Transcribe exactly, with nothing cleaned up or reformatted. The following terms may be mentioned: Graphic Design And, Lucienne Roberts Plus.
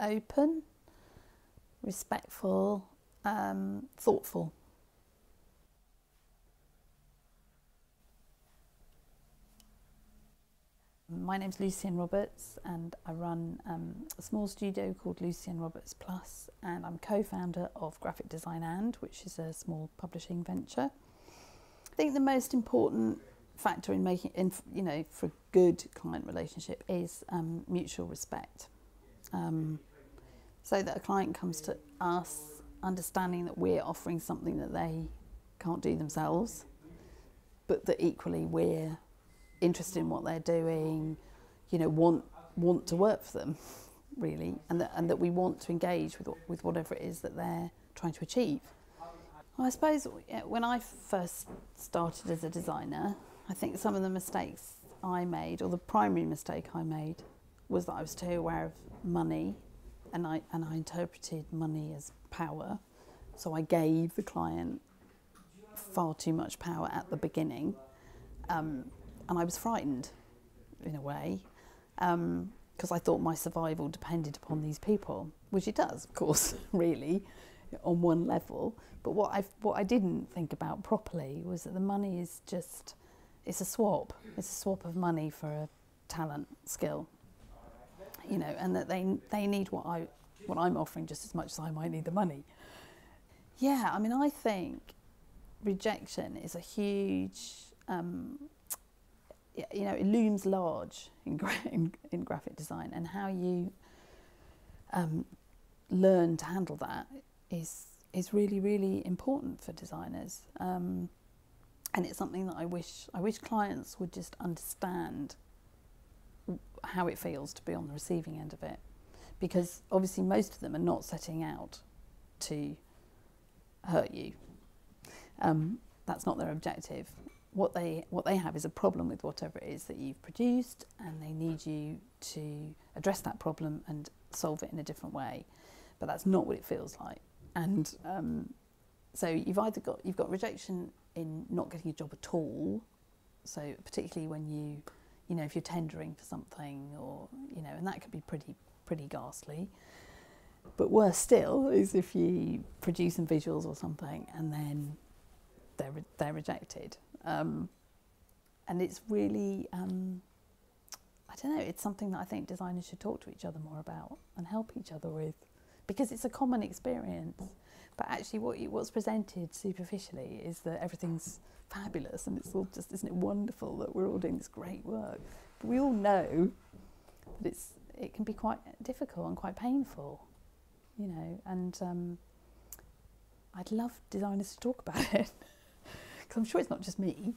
open, respectful, um, thoughtful. My name's Lucienne Roberts and I run um, a small studio called Lucienne Roberts Plus, and I'm co-founder of Graphic Design And, which is a small publishing venture. I think the most important factor in making, in, you know, for a good client relationship is um, mutual respect. Um, so that a client comes to us understanding that we're offering something that they can't do themselves, but that equally we're interested in what they're doing, you know, want want to work for them, really, and that and that we want to engage with with whatever it is that they're trying to achieve. I suppose when I first started as a designer, I think some of the mistakes I made, or the primary mistake I made, was that I was too aware of money, and I and I interpreted money as power, so I gave the client far too much power at the beginning. Um, And I was frightened, in a way, because um, I thought my survival depended upon these people, which it does, of course, really, on one level. But what I what I didn't think about properly was that the money is just, it's a swap. It's a swap of money for a talent, skill, you know, and that they they need what I what I'm offering just as much as I might need the money. Yeah, I mean, I think rejection is a huge. Um, You know, it looms large in, gra in, in graphic design, and how you um, learn to handle that is is really, really important for designers. Um, and it's something that I wish I wish clients would just understand how it feels to be on the receiving end of it, because obviously most of them are not setting out to hurt you. Um, that's not their objective. What they what they have is a problem with whatever it is that you've produced, and they need you to address that problem and solve it in a different way. But that's not what it feels like. And um, so you've either got you've got rejection in not getting a job at all. So particularly when you you know if you're tendering for something, or you know, and that could be pretty pretty ghastly. But worse still is if you produce some visuals or something and then they're re they're rejected. Um, and it's really, um, I don't know, it's something that I think designers should talk to each other more about and help each other with, because it's a common experience. But actually what you, what's presented superficially is that everything's fabulous and it's all just, isn't it wonderful that we're all doing this great work. But we all know that it's, it can be quite difficult and quite painful, you know, and um, I'd love designers to talk about it. Because I'm sure it's not just me.